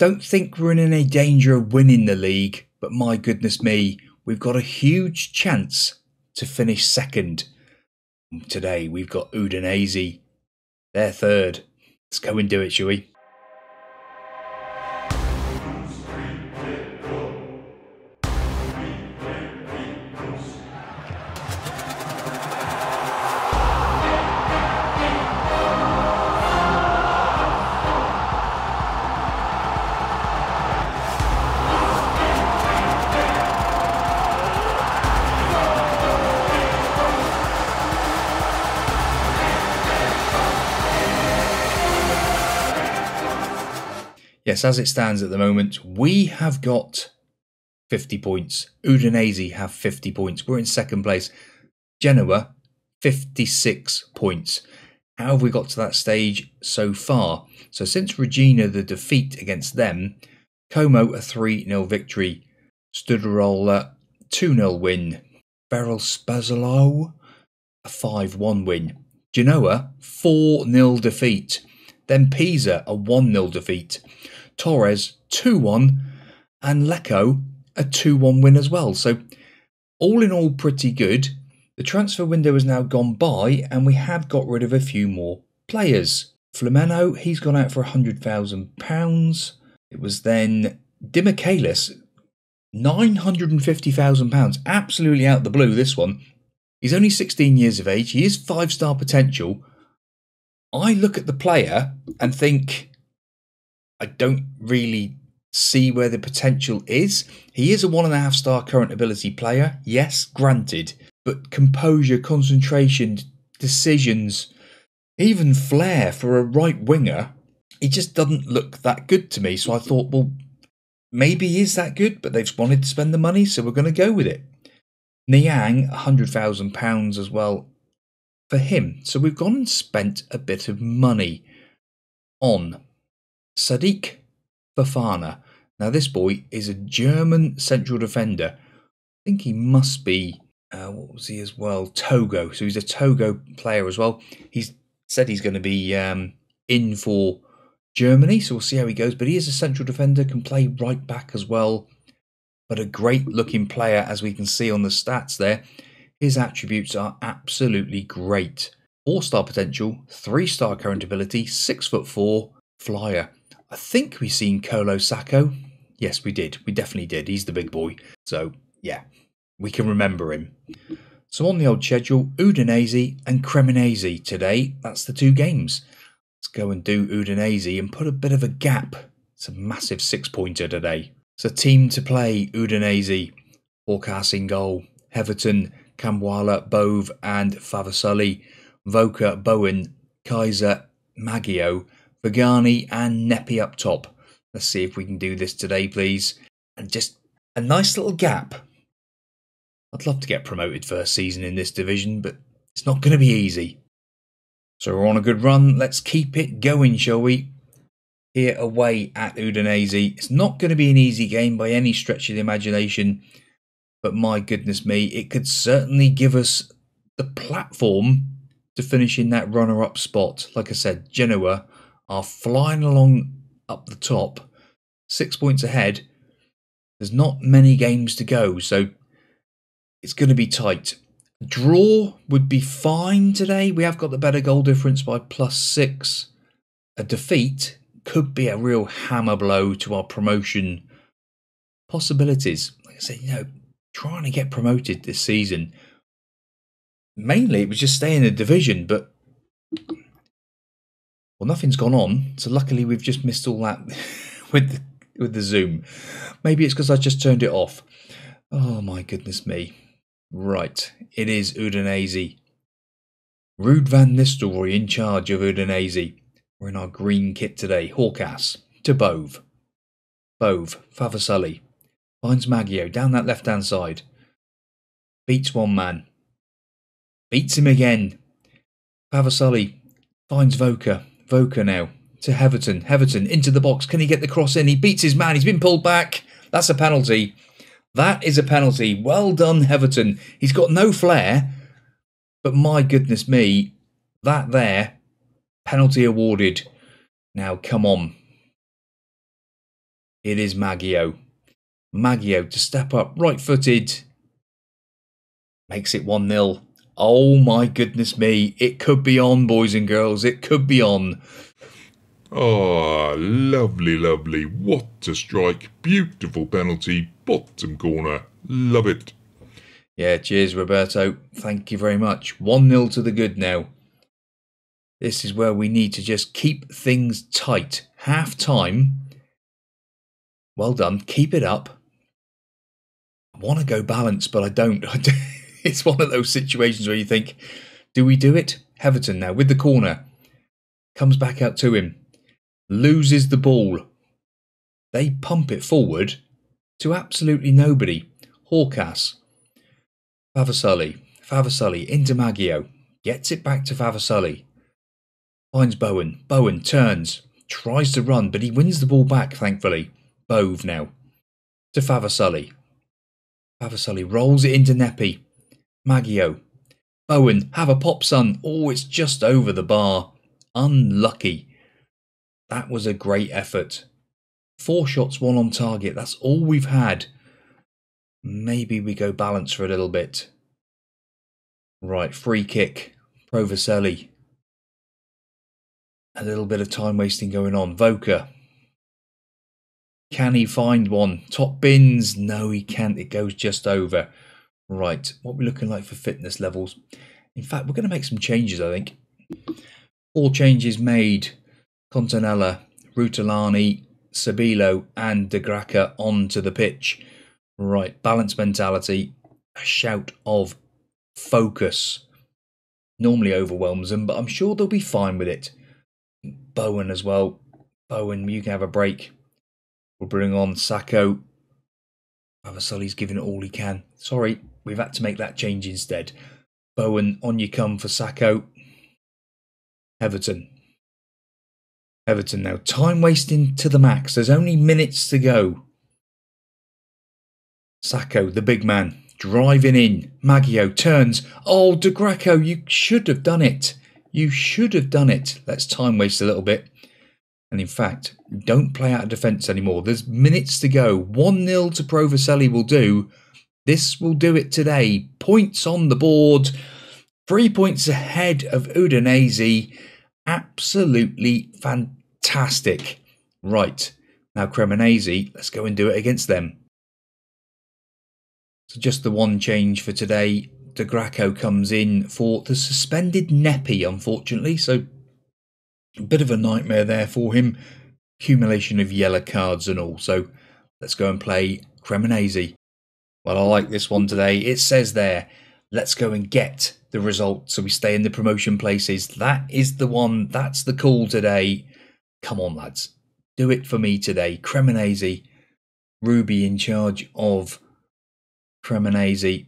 Don't think we're in any danger of winning the league, but my goodness me, we've got a huge chance to finish second. Today we've got Udinese. They're third. Let's go and do it, shall we? Yes, as it stands at the moment, we have got 50 points. Udinese have 50 points. We're in second place. Genoa, 56 points. How have we got to that stage so far? So since Regina, the defeat against them, Como, a 3-0 victory. Sturaola, 2-0 win. Beryl Spazzolo, a 5-1 win. Genoa, 4-0 defeat. Then Pisa, a 1-0 defeat. Torres, 2-1. And Lecco, a 2-1 win as well. So, all in all, pretty good. The transfer window has now gone by, and we have got rid of a few more players. Flamengo, he's gone out for £100,000. It was then Di Michaelis, £950,000. Absolutely out the blue, this one. He's only 16 years of age. He is 5-star potential. I look at the player and think, I don't really see where the potential is. He is a 1.5-star current ability player, yes, granted. But composure, concentration, decisions, even flair for a right winger, he just doesn't look that good to me. So I thought, well, maybe he is that good, but they've wanted to spend the money, so we're going to go with it. Niang, £100,000 as well for him. So we've gone and spent a bit of money on Sadiq Bafana. Now this boy is a German central defender. I think he must be, what was he as well? Togo. So he's a Togo player as well. He's said he's going to be in for Germany. So we'll see how he goes. But he is a central defender, can play right back as well. But a great looking player, as we can see on the stats there. His attributes are absolutely great. 4-star potential, 3-star current ability, 6'4", flyer. I think we've seen Kolo Sacco. Yes, we did. We definitely did. He's the big boy. So, yeah, we can remember him. So on the old schedule, Udinese and Cremonese today. That's the two games. Let's go and do Udinese and put a bit of a gap. It's a massive 6-pointer today. It's a team to play, Udinese. Forecasting goal, Heverton, Kamwala, Bove and Favasoli, Voka, Bowen, Kaiser, Maggio, Vigani and Nepi up top. Let's see if we can do this today, please. And just a nice little gap. I'd love to get promoted first season in this division, but it's not going to be easy. So we're on a good run. Let's keep it going, shall we? Here away at Udinese. It's not going to be an easy game by any stretch of the imagination. But my goodness me, it could certainly give us the platform to finish in that runner-up spot. Like I said, Genoa are flying along up the top. 6 points ahead. There's not many games to go, so it's going to be tight. A draw would be fine today. We have got the better goal difference by +6. A defeat could be a real hammer blow to our promotion possibilities. Like I said, you know, trying to get promoted this season. Mainly it was just staying in the division, but well, nothing's gone on. So luckily we've just missed all that with the Zoom. Maybe it's because I just turned it off. Oh my goodness me. Right, it is Udinese. Ruud Van Nistelrooy in charge of Udinese. We're in our green kit today. Hawkas to Bove. Bove, Favasoli. Finds Maggio down that left-hand side. Beats one man. Beats him again. Favasoli finds Voka. Voka now to Heverton. Heverton into the box. Can he get the cross in? He beats his man. He's been pulled back. That's a penalty. That is a penalty. Well done, Heverton. He's got no flair. But my goodness me, that there, penalty awarded. Now, come on. It is Maggio. Maggio to step up, right-footed. Makes it 1-0. Oh my goodness me. It could be on, boys and girls. It could be on. Ah, lovely, lovely. What a strike. Beautiful penalty. Bottom corner. Love it. Yeah, cheers, Roberto. Thank you very much. 1-0 to the good now. This is where we need to just keep things tight. Half time. Well done. Keep it up. I want to go balance, but I don't. It's one of those situations where you think, do we do it? Heverton now with the corner. Comes back out to him. Loses the ball. They pump it forward to absolutely nobody. Horkas. Faversulli. Faversulli into Maggio. Gets it back to Faversulli. Finds Bowen. Bowen turns. Tries to run, but he wins the ball back, thankfully. Bove now. To Faversulli. Faversulli rolls it into Nepi. Maggio. Bowen. Have a pop, son. Oh, it's just over the bar. Unlucky. That was a great effort. 4 shots, 1 on target. That's all we've had. Maybe we go balance for a little bit. Right, free kick. Pro Vercelli. A little bit of time wasting going on. Voka. Can he find one? Top bins. No, he can't. It goes just over. Right, what are we looking like for fitness levels? In fact, we're going to make some changes, I think. 4 changes made. Contanella, Rutolani, Sabilo and De Gracca onto the pitch. Right, balance mentality. A shout of focus. Normally overwhelms them, but I'm sure they'll be fine with it. Bowen as well. Bowen, you can have a break. We'll bring on Sacco. Faversulli's giving it all he can. Sorry, we've had to make that change instead. Bowen, on you come for Sacco. Heverton. Heverton now. Time wasting to the max. There's only minutes to go. Sacco, the big man. Driving in. Maggio turns. Oh, De Gracco, you should have done it. You should have done it. Let's time waste a little bit. And in fact, don't play out of defence anymore. There's minutes to go. 1-0 to Pro Vercelli will do. This will do it today. Points on the board. 3 points ahead of Udinese. Absolutely fantastic. Right. Now Cremonese, let's go and do it against them. So just the one change for today. De Gracco comes in for the suspended Nepi, unfortunately. So a bit of a nightmare there for him. Accumulation of yellow cards and all. So let's go and play Cremonese. Well, I like this one today. It says there, let's go and get the result so we stay in the promotion places. That is the one. That's the call today. Come on, lads. Do it for me today. Cremonese. Ruby in charge of Cremonese.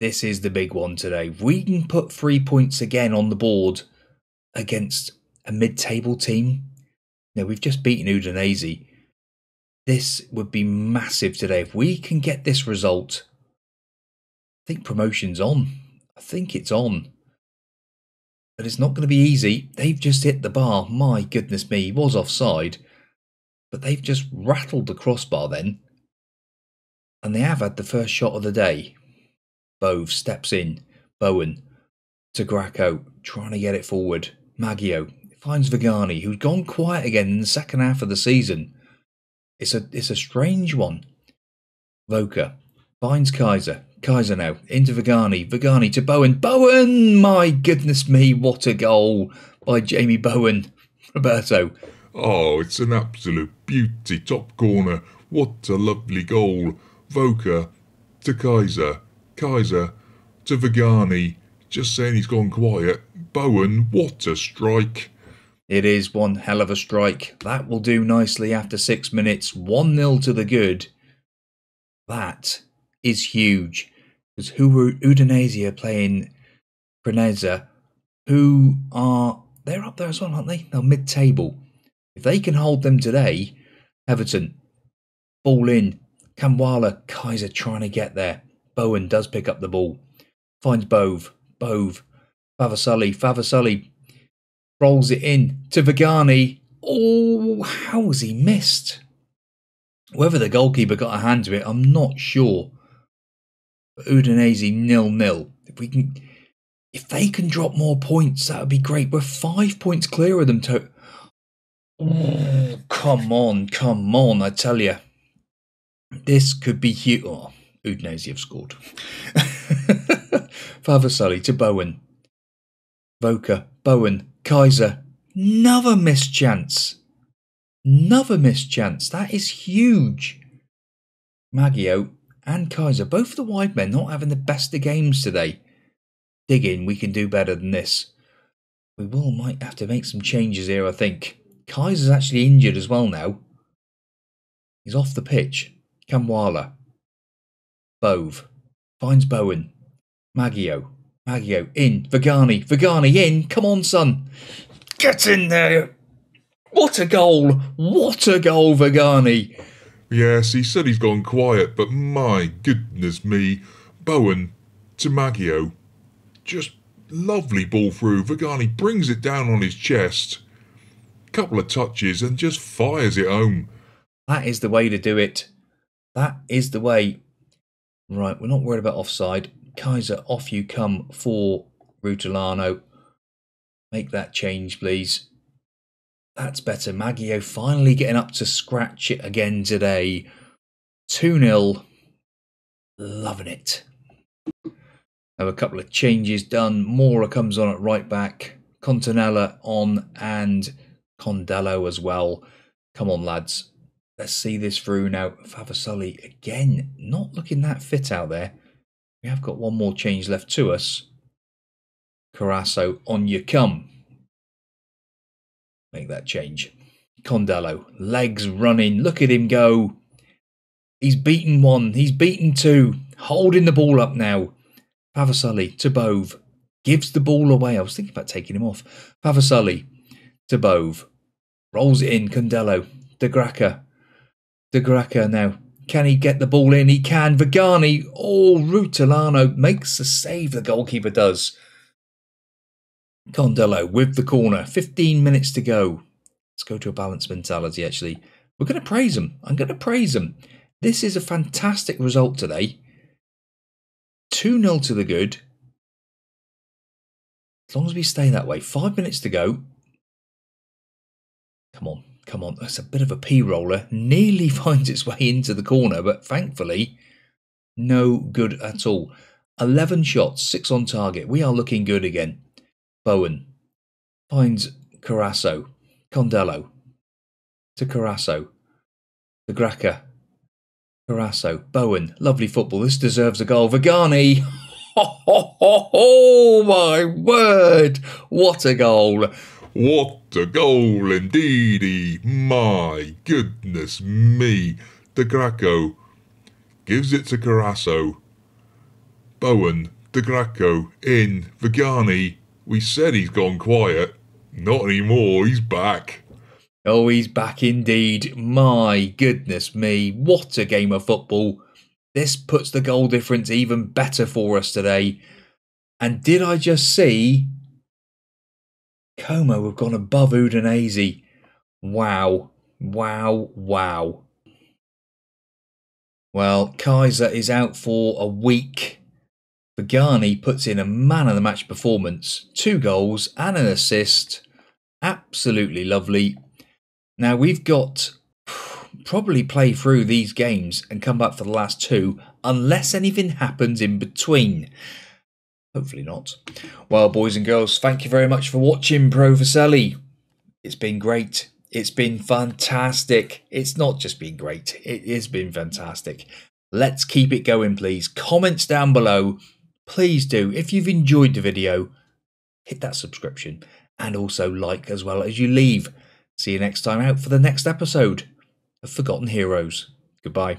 This is the big one today. We can put 3 points again on the board against a mid-table team. Now, we've just beaten Udinese. This would be massive today. If we can get this result, I think promotion's on. I think it's on. But it's not going to be easy. They've just hit the bar. My goodness me, he was offside. But they've just rattled the crossbar then. And they have had the first shot of the day. Bove steps in. Bowen to Gracco, trying to get it forward. Maggio finds Vigani, who's gone quiet again in the second half of the season. It's a strange one. Voka finds Kaiser. Kaiser now into Vigani. Vigani to Bowen. Bowen! My goodness me, what a goal by Jamie Bowen. Roberto. Oh, it's an absolute beauty. Top corner. What a lovely goal. Voka to Kaiser. Kaiser to Vigani, just saying he's gone quiet. Bowen, what a strike. It is one hell of a strike. That will do nicely after 6 minutes. 1-0 to the good. That is huge. Because Udinese are playing Praneza, who are... They're up there as well, aren't they? They're mid-table. If they can hold them today, Everton, ball in. Kamwala, Kaiser trying to get there. Bowen does pick up the ball. Finds Bove. Bove. Faversulli. Faversulli rolls it in to Vigani. Oh, how was he missed? Whether the goalkeeper got a hand to it, I'm not sure. But Udinese 0-0. If they can drop more points, that would be great. We're 5 points clear of them. Oh, come on! I tell you, this could be huge. Oh, Udinese have scored. Faversully to Bowen, Voka, Bowen, Kaiser. Another missed chance. That is huge. Maggio and Kaiser, both the wide men, not having the best of games today. Dig in, we can do better than this. We might have to make some changes here, I think. Kaiser's actually injured as well now. He's off the pitch. Kamwala. Bove. Finds Bowen. Maggio. In. Vigani in. Come on, son. Get in there. What a goal. Vigani. Yes, he said he's gone quiet, but my goodness me. Bowen to Maggio. Just lovely ball through. Vigani brings it down on his chest. Couple of touches and just fires it home. That is the way to do it. That is the way. Right, we're not worried about offside. Kaiser, off you come for Rutilano. Make that change, please. That's better. Maggio finally getting up to scratch it again today. 2-0. Loving it. Have a couple of changes done. Mora comes on at right back. Continella on and Condello as well. Come on, lads. Let's see this through now. Faversully again, not looking that fit out there. We have got one more change left to us. Carasso, on you come. Make that change. Condello, legs running. Look at him go. He's beaten one. He's beaten two. Holding the ball up now. Faversully to Bove. Gives the ball away. I was thinking about taking him off. Faversully to Bove. Rolls it in. Condello. De Gracca now. Can he get the ball in? He can. Vigani. Oh, Rutilano makes the save. The goalkeeper does. Condello with the corner. 15 minutes to go. Let's go to a balanced mentality, actually. We're going to praise him. I'm going to praise him. This is a fantastic result today. 2-0 to the good. As long as we stay that way. 5 minutes to go. Come on. That's a bit of a p-roller. Nearly finds its way into the corner, but thankfully, no good at all. 11 shots, 6 on target. We are looking good again. Bowen finds Carasso. Condello to Carasso. De Gracca. Carasso. Bowen. Lovely football. This deserves a goal. Vigani. Oh, my word. What a goal. What a goal indeedy, my goodness me. De Gracco gives it to Carasso. Bowen, De Gracco in, Vigani. We said he's gone quiet. Not anymore, he's back. Oh, he's back indeed. My goodness me, what a game of football. This puts the goal difference even better for us today. And did I just see... Como have gone above Udinese. Wow. Well, Kaiser is out for a week. Vigani puts in a man of the match performance. 2 goals and an assist. Absolutely lovely. Now we've got probably play through these games and come back for the last 2 unless anything happens in between. Hopefully not. Well, boys and girls, thank you very much for watching Pro Vercelli. It's been great. It's been fantastic. It's not just been great. It has been fantastic. Let's keep it going, please. Comments down below. Please do. If you've enjoyed the video, hit that subscription and also like as well as you leave. See you next time out for the next episode of Forgotten Heroes. Goodbye.